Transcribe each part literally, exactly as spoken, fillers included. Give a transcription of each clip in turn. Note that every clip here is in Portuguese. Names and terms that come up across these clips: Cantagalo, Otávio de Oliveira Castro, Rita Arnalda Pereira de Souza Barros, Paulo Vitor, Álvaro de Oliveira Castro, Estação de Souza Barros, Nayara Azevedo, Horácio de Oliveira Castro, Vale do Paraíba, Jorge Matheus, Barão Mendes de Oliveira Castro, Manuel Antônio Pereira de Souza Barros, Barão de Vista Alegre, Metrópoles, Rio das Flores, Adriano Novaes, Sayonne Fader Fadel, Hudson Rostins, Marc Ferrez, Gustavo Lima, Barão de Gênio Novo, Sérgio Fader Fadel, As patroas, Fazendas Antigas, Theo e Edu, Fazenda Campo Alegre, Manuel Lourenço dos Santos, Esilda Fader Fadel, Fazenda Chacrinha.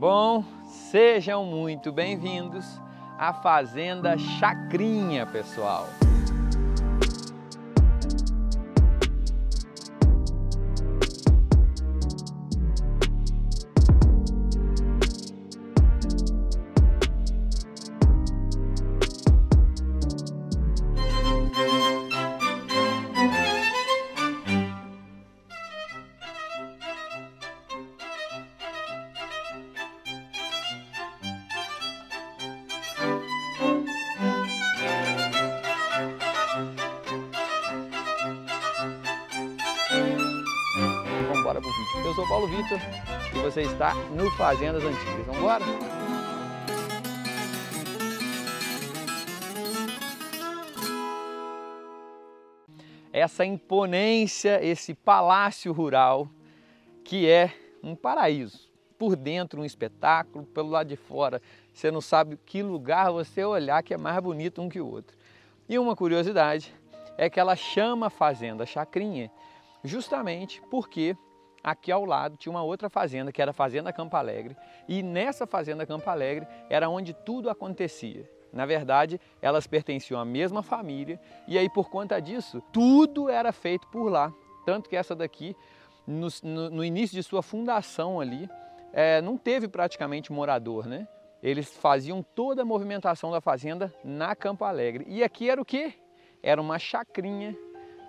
Bom, sejam muito bem-vindos à Fazenda Chacrinha, pessoal. Eu sou Paulo Vitor e você está no Fazendas Antigas. Vamos embora? Essa imponência, esse palácio rural que é um paraíso. Por dentro um espetáculo, pelo lado de fora você não sabe que lugar você olhar que é mais bonito um que o outro. E uma curiosidade é que ela chama Fazenda Chacrinha justamente porque aqui ao lado tinha uma outra fazenda, que era a Fazenda Campo Alegre, e nessa Fazenda Campo Alegre era onde tudo acontecia. Na verdade, elas pertenciam à mesma família, e aí por conta disso, tudo era feito por lá. Tanto que essa daqui, no, no, no início de sua fundação ali, é, não teve praticamente morador, né? Eles faziam toda a movimentação da fazenda na Campo Alegre. E aqui era o quê? Era uma chacrinha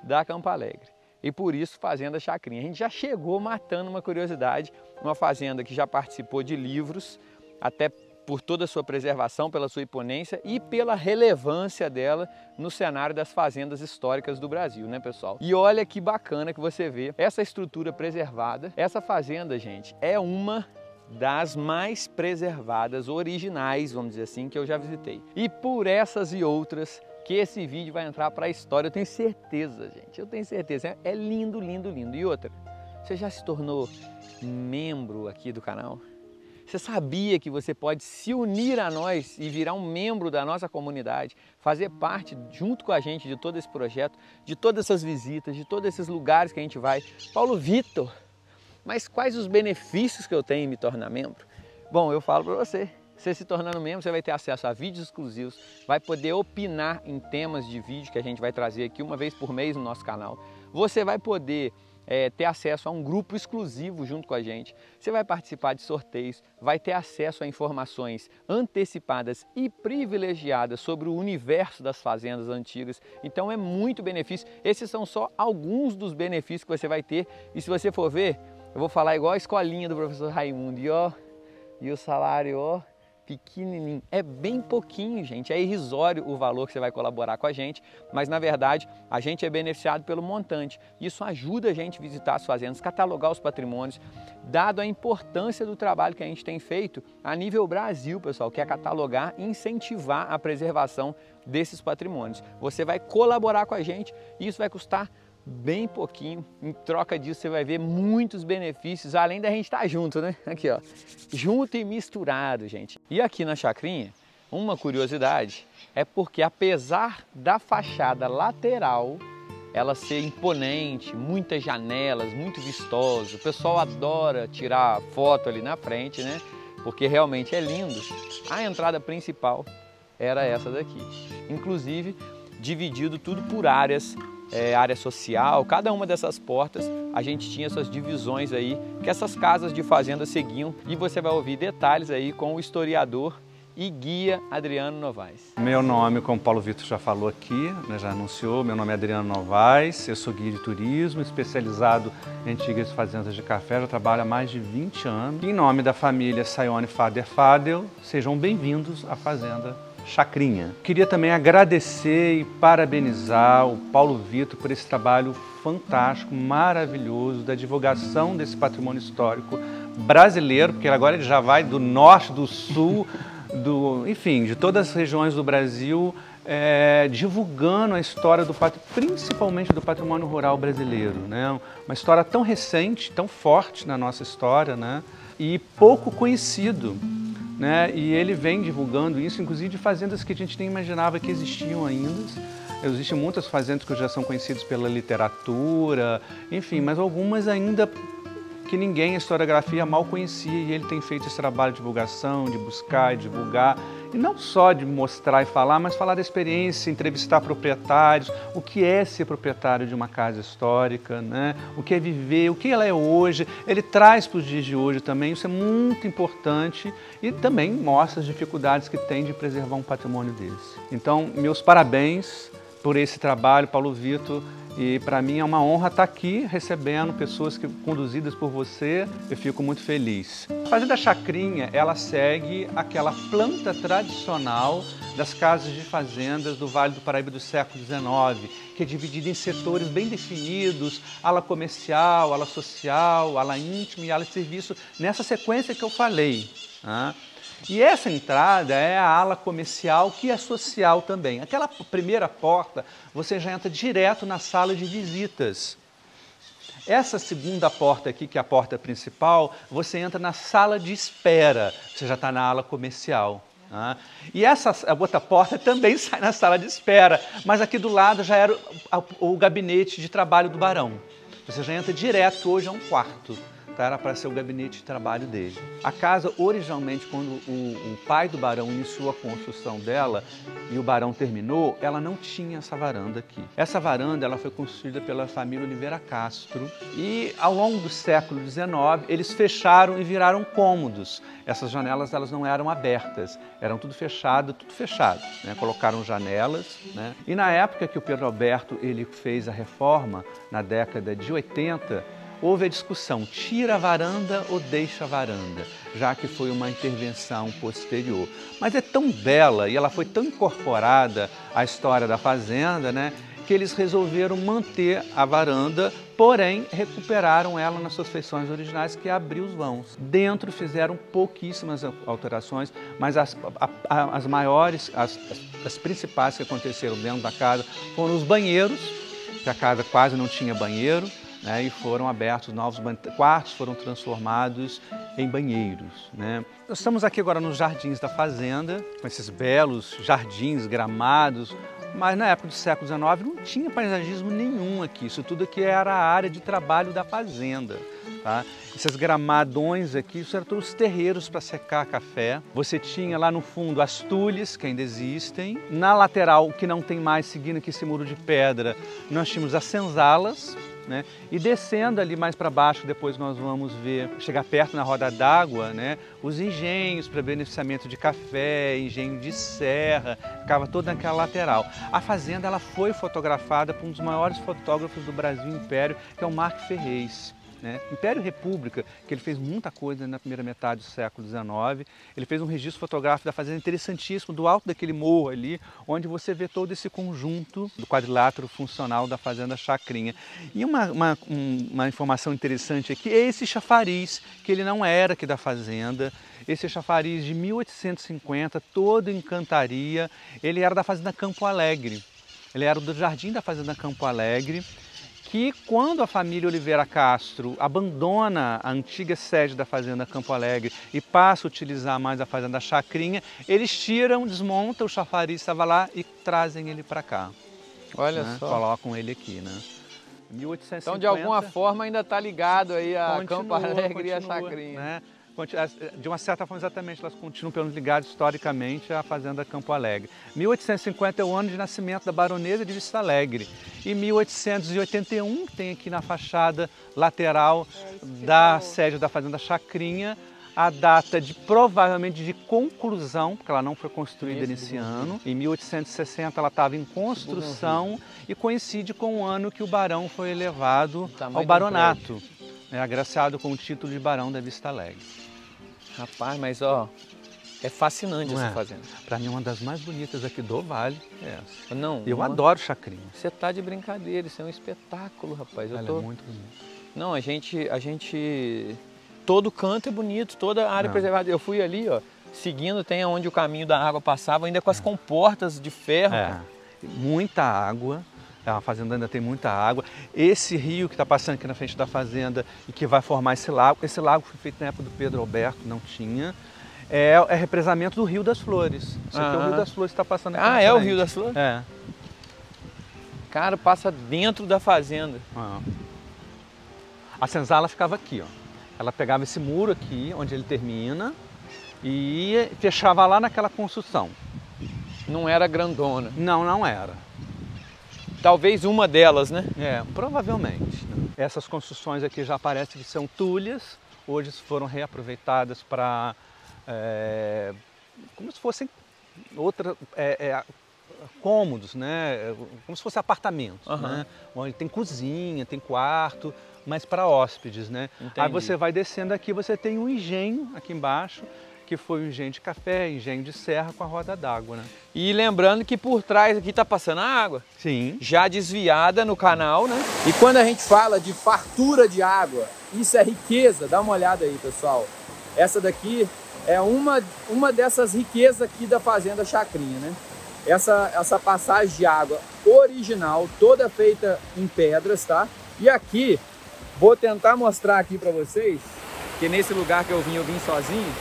da Campo Alegre. E por isso Fazenda Chacrinha. A gente já chegou matando uma curiosidade, uma fazenda que já participou de livros, até por toda a sua preservação, pela sua imponência e pela relevância dela no cenário das fazendas históricas do Brasil, né, pessoal? E olha que bacana que você vê essa estrutura preservada. Essa fazenda, gente, é uma das mais preservadas, originais, vamos dizer assim, que eu já visitei. E por essas e outras que esse vídeo vai entrar para a história, eu tenho certeza, gente, eu tenho certeza. É lindo, lindo, lindo. E outra, você já se tornou membro aqui do canal? Você sabia que você pode se unir a nós e virar um membro da nossa comunidade, fazer parte junto com a gente de todo esse projeto, de todas essas visitas, de todos esses lugares que a gente vai? Paulo Vitor, mas quais os benefícios que eu tenho em me tornar membro? Bom, eu falo para você. Você se tornando membro, você vai ter acesso a vídeos exclusivos, vai poder opinar em temas de vídeo que a gente vai trazer aqui uma vez por mês no nosso canal. Você vai poder é, ter acesso a um grupo exclusivo junto com a gente. Você vai participar de sorteios, vai ter acesso a informações antecipadas e privilegiadas sobre o universo das fazendas antigas. Então é muito benefício. Esses são só alguns dos benefícios que você vai ter. E se você for ver, eu vou falar igual a escolinha do professor Raimundo. E, ó, e o salário, ó, pequenininho, é bem pouquinho, gente, é irrisório o valor que você vai colaborar com a gente, mas na verdade a gente é beneficiado pelo montante. Isso ajuda a gente a visitar as fazendas, catalogar os patrimônios, dado a importância do trabalho que a gente tem feito a nível Brasil, pessoal, que é catalogar e incentivar a preservação desses patrimônios. Você vai colaborar com a gente e isso vai custar bem pouquinho. Em troca disso você vai ver muitos benefícios, além da gente estar junto, né? Aqui, ó, junto e misturado, gente. E aqui na Chacrinha, uma curiosidade é porque apesar da fachada lateral ela ser imponente, muitas janelas, muito vistosa, o pessoal adora tirar foto ali na frente, né? Porque realmente é lindo. A entrada principal era essa daqui, inclusive dividido tudo por áreas. É, área social, cada uma dessas portas a gente tinha essas divisões aí que essas casas de fazenda seguiam, e você vai ouvir detalhes aí com o historiador e guia Adriano Novaes. Meu nome, como o Paulo Vitor já falou aqui, né, já anunciou, meu nome é Adriano Novaes, eu sou guia de turismo, especializado em antigas fazendas de café, já trabalho há mais de vinte anos. Em nome da família Sayonne Fader Fadel, sejam bem-vindos à Fazenda Chacrinha. Queria também agradecer e parabenizar o Paulo Vitor por esse trabalho fantástico, maravilhoso, da divulgação desse patrimônio histórico brasileiro, porque agora ele já vai do norte, do sul, do, enfim, de todas as regiões do Brasil, é, divulgando a história do principalmente do patrimônio rural brasileiro, né? Uma história tão recente, tão forte na nossa história, né? E pouco conhecido. Né? E ele vem divulgando isso, inclusive de fazendas que a gente nem imaginava que existiam ainda. Existem muitas fazendas que já são conhecidas pela literatura, enfim, mas algumas ainda que ninguém, a historiografia mal conhecia, e ele tem feito esse trabalho de divulgação, de buscar e divulgar, e não só de mostrar e falar, mas falar da experiência, entrevistar proprietários, o que é ser proprietário de uma casa histórica, né? O que é viver, o que ela é hoje. Ele traz para os dias de hoje também, isso é muito importante, e também mostra as dificuldades que tem de preservar um patrimônio desse. Então, meus parabéns por esse trabalho, Paulo Vitor. E para mim é uma honra estar aqui recebendo pessoas que, conduzidas por você, eu fico muito feliz. A Fazenda Chacrinha, ela segue aquela planta tradicional das casas de fazendas do Vale do Paraíba do século dezenove, que é dividida em setores bem definidos, ala comercial, ala social, ala íntima e ala de serviço, nessa sequência que eu falei, né? E essa entrada é a ala comercial, que é social também. Aquela primeira porta, você já entra direto na sala de visitas. Essa segunda porta aqui, que é a porta principal, você entra na sala de espera, você já está na ala comercial. Ah, e essa a outra porta também sai na sala de espera, mas aqui do lado já era o, o gabinete de trabalho do barão. Você já entra direto, hoje é um quarto. Era para ser o gabinete de trabalho dele. A casa, originalmente, quando o, o pai do barão iniciou a construção dela e o barão terminou, ela não tinha essa varanda aqui. Essa varanda ela foi construída pela família Oliveira Castro e, ao longo do século dezenove, eles fecharam e viraram cômodos. Essas janelas elas não eram abertas, eram tudo fechado, tudo fechado, né? Colocaram janelas, né? E na época que o Pedro Alberto ele fez a reforma, na década de oitenta, houve a discussão, tira a varanda ou deixa a varanda, já que foi uma intervenção posterior. Mas é tão bela e ela foi tão incorporada à história da fazenda, né, que eles resolveram manter a varanda, porém recuperaram ela nas suas feições originais, que abriu os vãos. Dentro fizeram pouquíssimas alterações, mas as, a, a, as maiores, as, as principais que aconteceram dentro da casa foram os banheiros, que a casa quase não tinha banheiro, né, e foram abertos novos quartos, foram transformados em banheiros, né? Nós estamos aqui agora nos jardins da fazenda, com esses belos jardins gramados, mas na época do século dezenove não tinha paisagismo nenhum aqui, isso tudo aqui era a área de trabalho da fazenda. Tá? Esses gramadões aqui, isso eram todos os terreiros para secar café. Você tinha lá no fundo as tulhas, que ainda existem. Na lateral, que não tem mais, seguindo aqui esse muro de pedra, nós tínhamos as senzalas, né? E descendo ali mais para baixo, depois nós vamos ver, chegar perto na roda d'água, né? Os engenhos para beneficiamento de café, engenho de serra, ficava toda naquela lateral. A fazenda ela foi fotografada por um dos maiores fotógrafos do Brasil Império, que é o Marc Ferrez. Né? Império e República, que ele fez muita coisa na primeira metade do século dezenove, ele fez um registro fotográfico da fazenda interessantíssimo, do alto daquele morro ali, onde você vê todo esse conjunto do quadrilátero funcional da Fazenda Chacrinha. E uma, uma, um, uma informação interessante aqui é esse chafariz, que ele não era aqui da fazenda, esse chafariz de mil oitocentos e cinquenta, todo em cantaria, ele era da Fazenda Campo Alegre, ele era do jardim da Fazenda Campo Alegre, que quando a família Oliveira Castro abandona a antiga sede da Fazenda Campo Alegre e passa a utilizar mais a Fazenda Chacrinha, eles tiram, desmontam, o chafariz estava lá e trazem ele para cá. Olha, né? Só. Colocam ele aqui, né? mil oitocentos e cinquenta, então, de alguma forma, ainda está ligado aí a continua, Campo Alegre continua, e a Chacrinha. Né? De uma certa forma, exatamente, elas continuam pelo ligado historicamente à Fazenda Campo Alegre. mil oitocentos e cinquenta é o ano de nascimento da Baronesa de Vista Alegre. E mil oitocentos e oitenta e um tem aqui na fachada lateral da sede da Fazenda Chacrinha a data de, provavelmente, de conclusão, porque ela não foi construída nesse ano. Em mil oitocentos e sessenta ela estava em construção e coincide com o ano que o barão foi elevado ao baronato. É agraciado com o título de Barão da Vista Alegre. Rapaz, mas ó, é fascinante essa fazenda. Para mim, uma das mais bonitas aqui do Vale é essa. Não, eu uma... adoro Chacrinha. Você tá de brincadeira, isso é um espetáculo, rapaz. Eu Ela tô... é muito bonita. Não, a gente, a gente... Todo canto é bonito, toda a área Não. preservada. Eu fui ali, ó, seguindo, tem onde o caminho da água passava, ainda com as é. comportas de ferro. É. Muita água. A fazenda ainda tem muita água. Esse rio que está passando aqui na frente da fazenda e que vai formar esse lago, esse lago foi feito na época do Pedro Alberto, não tinha, é, é represamento do Rio das Flores. Isso aqui é o Rio das Flores que está passando aqui. Ah, é o Rio das Flores? É. Cara, passa dentro da fazenda. Ah. A senzala ficava aqui, ó. Ela pegava esse muro aqui, onde ele termina, e fechava lá naquela construção. Não era grandona? Não, não era. Talvez uma delas, né? É, provavelmente. Essas construções aqui já parecem que são tulhas, hoje foram reaproveitadas para... É, como se fossem outra, é, é, cômodos, né? Como se fossem apartamentos, uhum. né? Onde tem cozinha, tem quarto, mas para hóspedes, né? Entendi. Aí você vai descendo aqui, você tem um engenho aqui embaixo, que foi um engenho de café, engenho de serra com a roda d'água, né? E lembrando que por trás aqui está passando a água. Sim. Já desviada no canal, né? E quando a gente fala de fartura de água, isso é riqueza. Dá uma olhada aí, pessoal. Essa daqui é uma, uma dessas riquezas aqui da Fazenda Chacrinha, né? Essa, essa passagem de água original, toda feita em pedras, tá? E aqui, vou tentar mostrar aqui para vocês, que nesse lugar que eu vim, eu vim sozinho.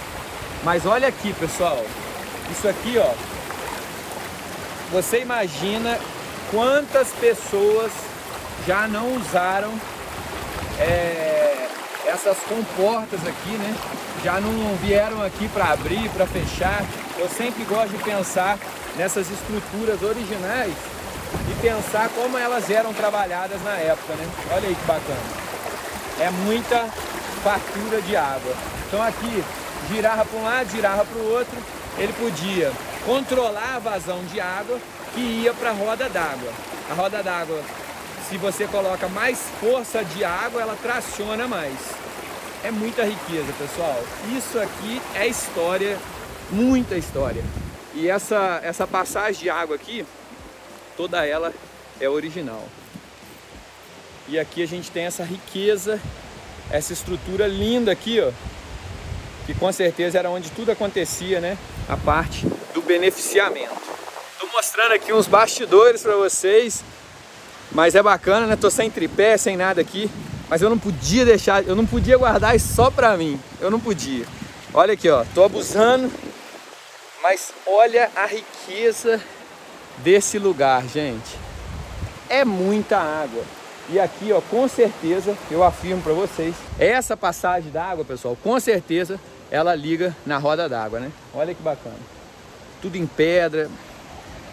Mas olha aqui, pessoal. Isso aqui, ó. Você imagina quantas pessoas já não usaram é, essas comportas aqui, né? Já não vieram aqui para abrir, para fechar. Eu sempre gosto de pensar nessas estruturas originais e pensar como elas eram trabalhadas na época, né? Olha aí que bacana. É muita fartura de água. Então aqui, girava para um lado, girava para o outro, ele podia controlar a vazão de água que ia para a roda d'água. A roda d'água, se você coloca mais força de água, ela traciona mais. É muita riqueza, pessoal. Isso aqui é história, muita história. E essa, essa passagem de água aqui, toda ela é original. E aqui a gente tem essa riqueza, essa estrutura linda aqui, ó. Que com certeza era onde tudo acontecia, né? A parte do beneficiamento. Tô mostrando aqui uns bastidores para vocês, mas é bacana, né? Tô sem tripé, sem nada aqui, mas eu não podia deixar, eu não podia guardar isso só para mim. Eu não podia. Olha aqui, ó, tô abusando, mas olha a riqueza desse lugar, gente. É muita água. E aqui, ó, com certeza, eu afirmo para vocês, essa passagem da água, pessoal, com certeza ela liga na roda d'água, né? Olha que bacana. Tudo em pedra.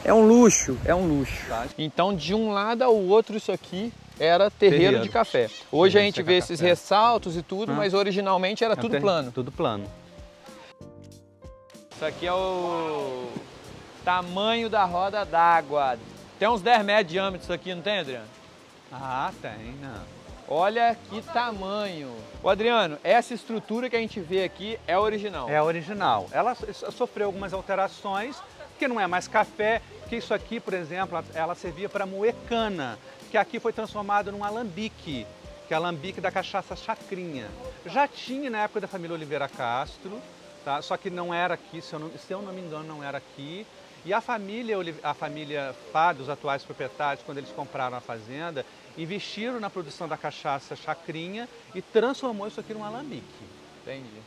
É um luxo, é um luxo. Então, de um lado ao outro, isso aqui era terreiro, terreiro. de café. Hoje terreiro a gente vê café. esses ressaltos e tudo, ah. mas originalmente era é tudo ter... plano. Tudo plano. Isso aqui é o tamanho da roda d'água. Tem uns dez metros de diâmetro isso aqui, não tem, Adriano? Ah, tem, não. Olha que tamanho. Ô, Adriano, essa estrutura que a gente vê aqui é original. É original. Ela sofreu algumas alterações, que não é mais café, que isso aqui, por exemplo, ela servia para moer cana, que aqui foi transformado num alambique, que é alambique da cachaça Chacrinha. Já tinha na época da família Oliveira Castro, tá? Só que não era aqui, se eu não, se eu não me engano, não era aqui. E a família, a família Fader, os atuais proprietários, quando eles compraram a fazenda, investiram na produção da cachaça Chacrinha e transformou isso aqui num alambique. Entendi.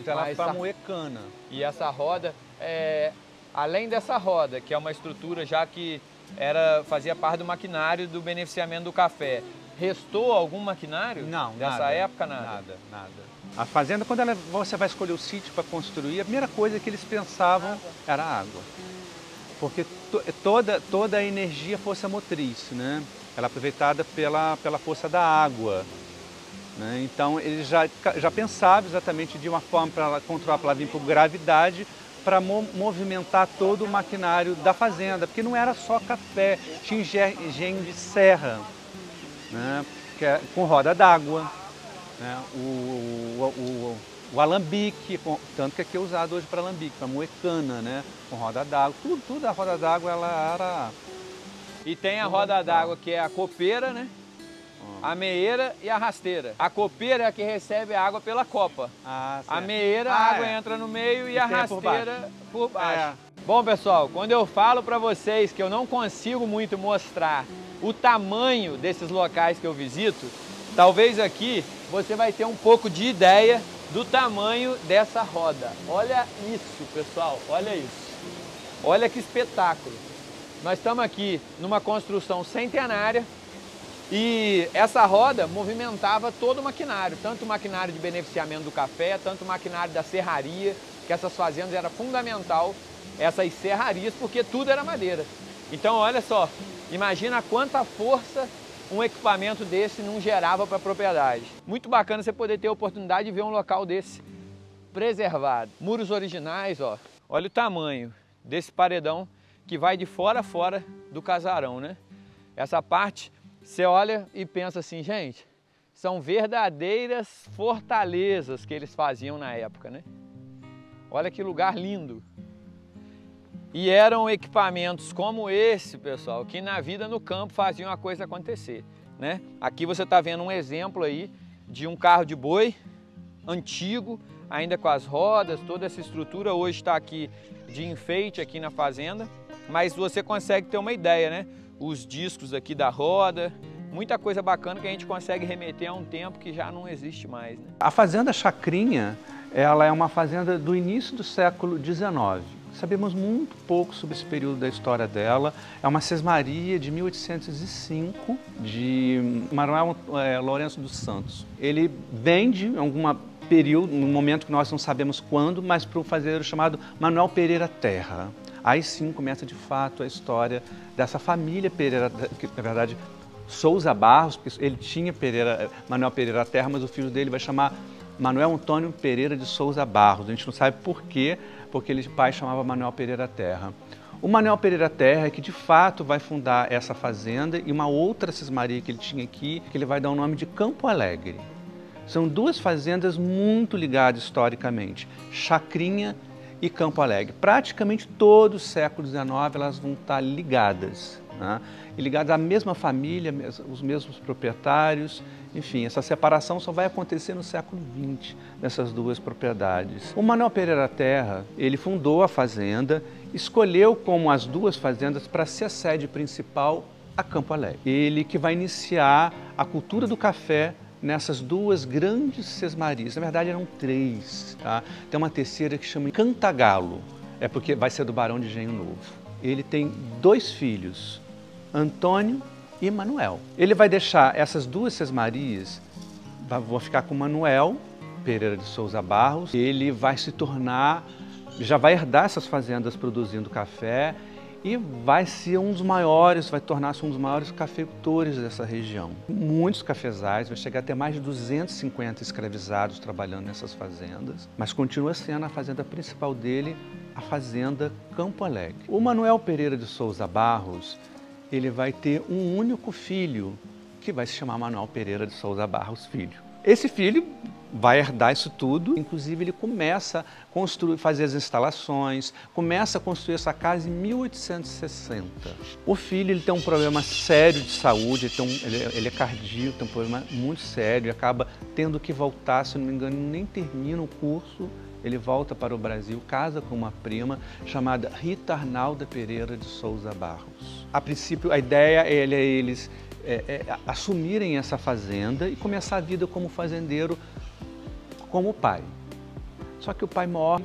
Então ela para moer cana. E essa roda, é, além dessa roda, que é uma estrutura já que era, fazia parte do maquinário do beneficiamento do café, restou algum maquinário? Não, dessa nada, época nada? Nada, nada. A fazenda, quando ela, você vai escolher o sítio para construir, a primeira coisa que eles pensavam era a água. Porque to, toda, toda a energia força motriz, né? Ela é aproveitada pela, pela força da água. Né? Então, eles já, já pensavam exatamente de uma forma para ela controlar, para ela vir por gravidade, para mo, movimentar todo o maquinário da fazenda. Porque não era só café, tinha engenho de serra, né? É, com roda d'água. Né? O, o, o, o alambique, tanto que aqui é usado hoje para alambique, para moer cana, né? Com roda d'água, tudo, tudo a roda d'água ela era... E tem a roda d'água que é a copeira, né? A meeira e a rasteira. A copeira é a que recebe a água pela copa. Ah, a meeira, ah, a água é. entra no meio e, e a rasteira por baixo. Por baixo. É. Bom, pessoal, quando eu falo para vocês que eu não consigo muito mostrar o tamanho desses locais que eu visito, talvez aqui você vai ter um pouco de ideia do tamanho dessa roda. Olha isso, pessoal, olha isso. Olha que espetáculo. Nós estamos aqui numa construção centenária, E essa roda movimentava todo o maquinário, tanto o maquinário de beneficiamento do café, tanto o maquinário da serraria, que essas fazendas era fundamental, essas serrarias, porque tudo era madeira. Então, olha só, imagina quanta força um equipamento desse não gerava para a propriedade. Muito bacana você poder ter a oportunidade de ver um local desse preservado. Muros originais, ó. Olha o tamanho desse paredão que vai de fora a fora do casarão, né? Essa parte, você olha e pensa assim, gente, são verdadeiras fortalezas que eles faziam na época, né? Olha que lugar lindo. E eram equipamentos como esse, pessoal, que na vida no campo faziam a coisa acontecer, né? Aqui você está vendo um exemplo aí de um carro de boi antigo, ainda com as rodas, toda essa estrutura hoje está aqui de enfeite aqui na fazenda, mas você consegue ter uma ideia, né? Os discos aqui da roda, muita coisa bacana que a gente consegue remeter a um tempo que já não existe mais, né? A Fazenda Chacrinha, ela é uma fazenda do início do século dezenove. Sabemos muito pouco sobre esse período da história dela. É uma sesmaria de mil oitocentos e cinco, de Manuel é, Lourenço dos Santos. Ele vende em algum período, num momento que nós não sabemos quando, mas para o fazendeiro chamado Manuel Pereira Terra. Aí sim começa de fato a história dessa família Pereira, que na verdade Souza Barros, porque ele tinha Pereira, Manuel Pereira Terra, mas o filho dele vai chamar Manuel Antônio Pereira de Souza Barros. A gente não sabe por quê, porque ele de pai chamava Manuel Pereira Terra. O Manuel Pereira Terra é que de fato vai fundar essa fazenda e uma outra sesmaria que ele tinha aqui, que ele vai dar o nome de Campo Alegre. São duas fazendas muito ligadas historicamente, Chacrinha e Campo Alegre. Praticamente todo o século dezenove elas vão estar ligadas, né? E ligadas à mesma família, os mesmos proprietários. Enfim, essa separação só vai acontecer no século vinte, nessas duas propriedades. O Manuel Pereira Terra, ele fundou a fazenda, escolheu como as duas fazendas para ser a sede principal a Campo Alegre. Ele que vai iniciar a cultura do café nessas duas grandes sesmarias. Na verdade, eram três, tá? Tem uma terceira que chama Cantagalo, é porque vai ser do Barão de Gênio Novo. Ele tem dois filhos, Antônio e Manuel. Ele vai deixar essas duas sesmarias, vou ficar com Manuel Pereira de Souza Barros, ele vai se tornar, já vai herdar essas fazendas produzindo café e vai ser um dos maiores, vai tornar-se um dos maiores cafeicultores dessa região. Muitos cafezais, vai chegar até mais de duzentos e cinquenta escravizados trabalhando nessas fazendas, mas continua sendo a fazenda principal dele, a Fazenda Campo Alegre. O Manuel Pereira de Souza Barros, ele vai ter um único filho, que vai se chamar Manuel Pereira de Souza Barros Filho. Esse filho vai herdar isso tudo, inclusive ele começa a construir, fazer as instalações, começa a construir essa casa em mil oitocentos e sessenta. O filho ele tem um problema sério de saúde, ele, tem um, ele, ele é cardíaco, tem um problema muito sério, acaba tendo que voltar, se não me engano, nem termina o curso. Ele volta para o Brasil, casa com uma prima chamada Rita Arnalda Pereira de Souza Barros. A princípio, a ideia é eles é, é, assumirem essa fazenda e começar a vida como fazendeiro, como o pai. Só que o pai morre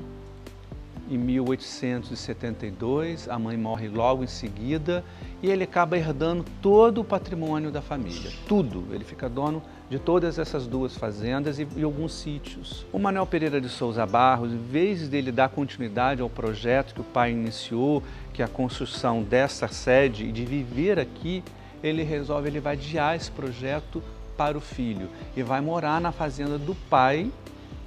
em mil oitocentos e setenta e dois, a mãe morre logo em seguida e ele acaba herdando todo o patrimônio da família, tudo. Ele fica dono de todas essas duas fazendas e, e alguns sítios. O Manuel Pereira de Souza Barros, em vez dele dar continuidade ao projeto que o pai iniciou, que é a construção dessa sede e de viver aqui, ele resolve, ele vai adiar esse projeto para o filho e vai morar na fazenda do pai,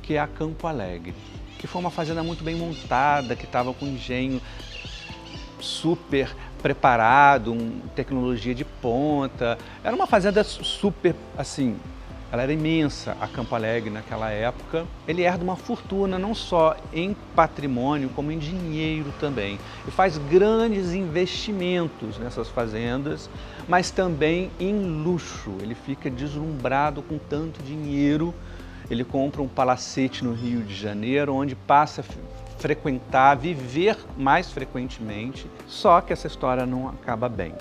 que é a Campo Alegre, que foi uma fazenda muito bem montada, que estava com engenho super preparado, um, tecnologia de ponta. Era uma fazenda super, assim, ela era imensa, a Campo Alegre naquela época. Ele herda uma fortuna, não só em patrimônio, como em dinheiro também. E faz grandes investimentos nessas fazendas, mas também em luxo. Ele fica deslumbrado com tanto dinheiro. Ele compra um palacete no Rio de Janeiro, onde passa a frequentar, viver mais frequentemente. Só que essa história não acaba bem.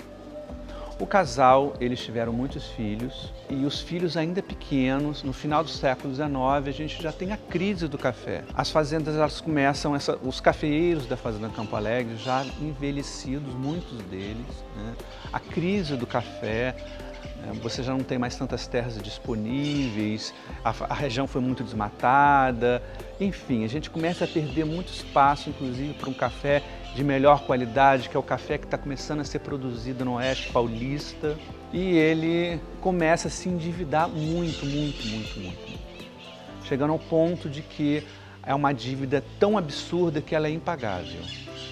O casal, eles tiveram muitos filhos, e os filhos ainda pequenos, no final do século dezenove, a gente já tem a crise do café. As fazendas, elas começam, essa, os cafeeiros da Fazenda Campo Alegre, já envelhecidos, muitos deles, né? A crise do café, você já não tem mais tantas terras disponíveis, a, a região foi muito desmatada, enfim, a gente começa a perder muito espaço, inclusive, para um café de melhor qualidade, que é o café que está começando a ser produzido no Oeste Paulista, e ele começa a se endividar muito, muito, muito, muito. Chegando ao ponto de que é uma dívida tão absurda que ela é impagável.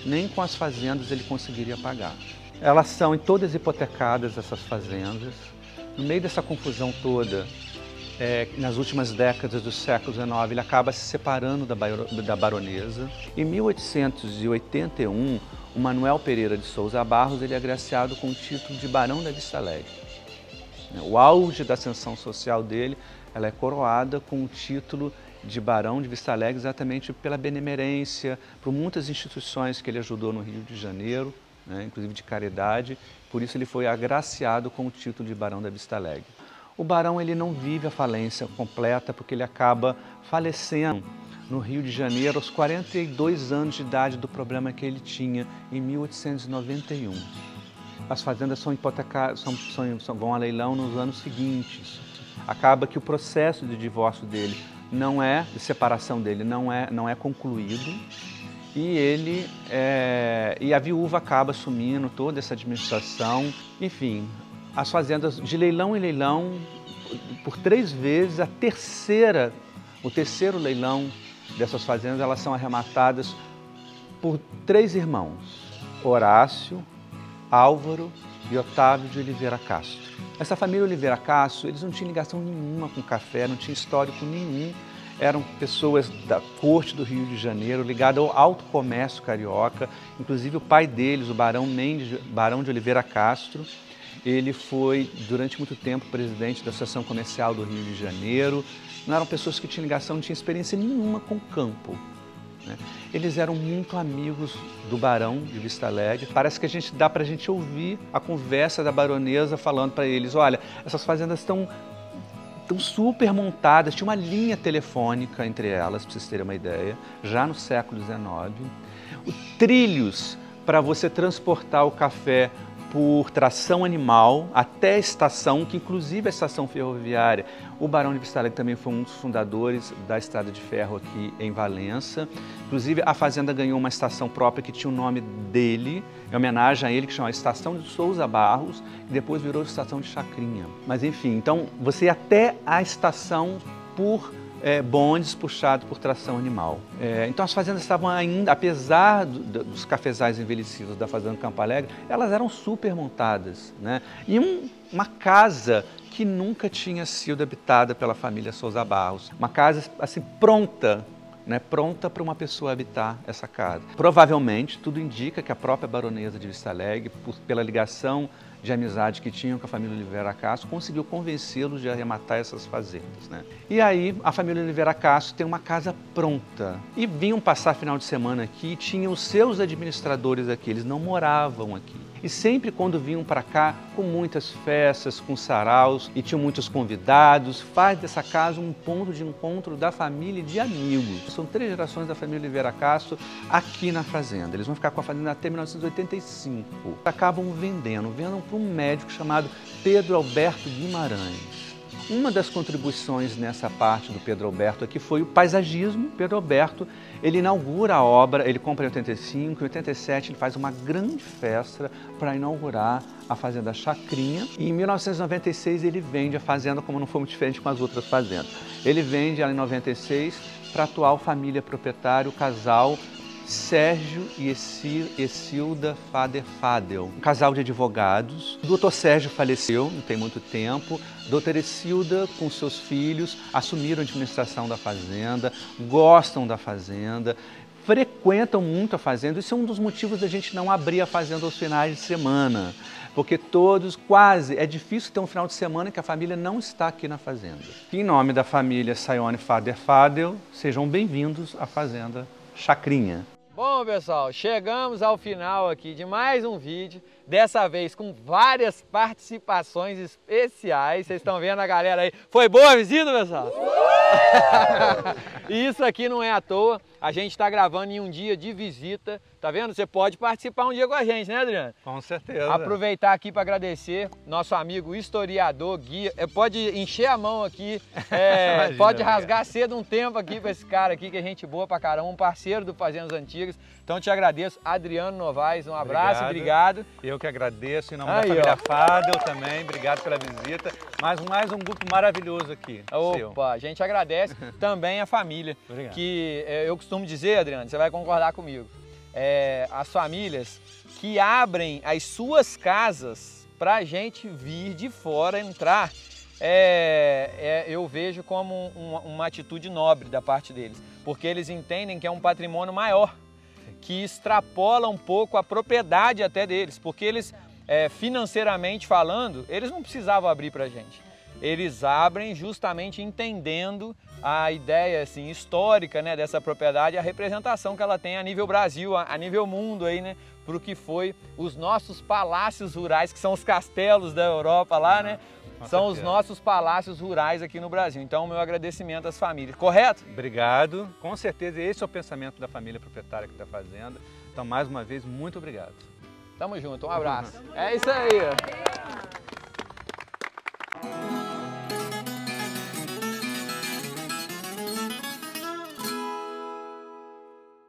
Nem com as fazendas ele conseguiria pagar. Elas são todas hipotecadas, essas fazendas. No meio dessa confusão toda, é, nas últimas décadas do século dezenove, ele acaba se separando da, da baronesa. Em mil oitocentos e oitenta e um, o Manuel Pereira de Souza Barros ele é agraciado com o título de Barão da Vista Alegre. O auge da ascensão social dele, ela é coroada com o título de Barão de Vista Alegre, exatamente pela benemerência, por muitas instituições que ele ajudou no Rio de Janeiro, né, inclusive de caridade, por isso ele foi agraciado com o título de Barão da Vista Alegre. O barão ele não vive a falência completa porque ele acaba falecendo no Rio de Janeiro aos quarenta e dois anos de idade do problema que ele tinha em mil oitocentos e noventa e um. As fazendas são hipotecadas, são, são, vão a leilão nos anos seguintes. Acaba que o processo de divórcio dele não é, de separação dele não é, não é concluído. E, ele, é, e a viúva acaba assumindo toda essa administração. Enfim, as fazendas de leilão em leilão, por três vezes, a terceira, o terceiro leilão dessas fazendas, elas são arrematadas por três irmãos, Horácio, Álvaro e Otávio de Oliveira Castro. Essa família Oliveira Castro, eles não tinham ligação nenhuma com café, não tinham histórico nenhum. Eram pessoas da corte do Rio de Janeiro, ligadas ao alto comércio carioca. Inclusive o pai deles, o Barão Mendes, Barão de Oliveira Castro, ele foi durante muito tempo presidente da Associação Comercial do Rio de Janeiro. Não eram pessoas que tinham ligação, não tinham experiência nenhuma com o campo. Né? Eles eram muito amigos do Barão de Vista Alegre. Parece que a gente dá para a gente ouvir a conversa da baronesa falando para eles, olha, essas fazendas estão... estão super montadas, tinha uma linha telefônica entre elas, para vocês terem uma ideia, já no século dezenove. Trilhos para você transportar o café por tração animal até a estação, que inclusive a estação ferroviária. O Barão de Vista Alegre também foi um dos fundadores da estrada de ferro aqui em Valença. Inclusive a fazenda ganhou uma estação própria que tinha o nome dele, em homenagem a ele, que chama Estação de Souza Barros, que depois virou Estação de Chacrinha. Mas enfim, então você ia até a estação por é, bondes puxado por tração animal. É, então as fazendas estavam ainda, apesar do, do, dos cafezais envelhecidos da Fazenda Campo Alegre, elas eram super montadas, né? E um, uma casa que nunca tinha sido habitada pela família Souza Barros. Uma casa assim pronta, né, pronta para uma pessoa habitar essa casa. Provavelmente, tudo indica que a própria baronesa de Vista Alegre, por, pela ligação de amizade que tinham com a família Oliveira Castro, conseguiu convencê-los de arrematar essas fazendas. Né? E aí, a família Oliveira Castro tem uma casa pronta. E vinham passar final de semana aqui, tinham os seus administradores aqui, eles não moravam aqui. E sempre quando vinham para cá, com muitas festas, com saraus, e tinham muitos convidados, faz dessa casa um ponto de encontro da família e de amigos. São três gerações da família Oliveira Castro aqui na fazenda. Eles vão ficar com a fazenda até mil novecentos e oitenta e cinco. Acabam vendendo, vendam para um médico chamado Pedro Alberto Guimarães. Uma das contribuições nessa parte do Pedro Alberto aqui foi o paisagismo. Pedro Alberto, ele inaugura a obra, ele compra em oitenta e cinco, em oitenta e sete ele faz uma grande festa para inaugurar a Fazenda Chacrinha. E em mil novecentos e noventa e seis ele vende a fazenda, como não foi muito diferente com as outras fazendas. Ele vende ela em noventa e seis para a atual família proprietária, o casal Sérgio e Esilda Fader Fadel, um casal de advogados. O doutor Sérgio faleceu, não tem muito tempo. A doutora Esilda, com seus filhos, assumiram a administração da fazenda, gostam da fazenda, frequentam muito a fazenda. Isso é um dos motivos da gente não abrir a fazenda aos finais de semana, porque todos, quase, é difícil ter um final de semana que a família não está aqui na fazenda. Em nome da família Sayonne Fader Fadel, sejam bem-vindos à Fazenda Chacrinha. Bom, pessoal, chegamos ao final aqui de mais um vídeo, dessa vez com várias participações especiais. Vocês estão vendo a galera aí. Foi boa a visita, pessoal? E isso aqui não é à toa. A gente está gravando em um dia de visita, tá vendo? Você pode participar um dia com a gente, né, Adriano? Com certeza. Aproveitar aqui para agradecer nosso amigo historiador, guia. Pode encher a mão aqui, é, imagina, pode rasgar cedo um tempo aqui para esse cara aqui, que é gente boa pra caramba, um parceiro do Fazendas Antigas. Então te agradeço, Adriano Novaes, um abraço, obrigado. obrigado. Eu que agradeço, em nome Aí, da família Fadel também, obrigado pela visita. Mais, mais um grupo maravilhoso aqui. Opa, a gente agradece também a família, obrigado. Que eu costumo dizer, Adriano, você vai concordar comigo. É, as famílias que abrem as suas casas para a gente vir de fora entrar, é, é, eu vejo como um, uma atitude nobre da parte deles, porque eles entendem que é um patrimônio maior, que extrapola um pouco a propriedade até deles, porque eles, é, financeiramente falando, eles não precisavam abrir para a gente. Eles abrem justamente entendendo a ideia assim, histórica, né, dessa propriedade, a representação que ela tem a nível Brasil, a nível mundo, aí, né, para o que foi os nossos palácios rurais, que são os castelos da Europa lá, ah, né? São certeza. Os nossos palácios rurais aqui no Brasil. Então, meu agradecimento às famílias, correto? Obrigado, com certeza esse é o pensamento da família proprietária aqui da fazenda. Então, mais uma vez, muito obrigado. Tamo junto, um abraço. É isso aí.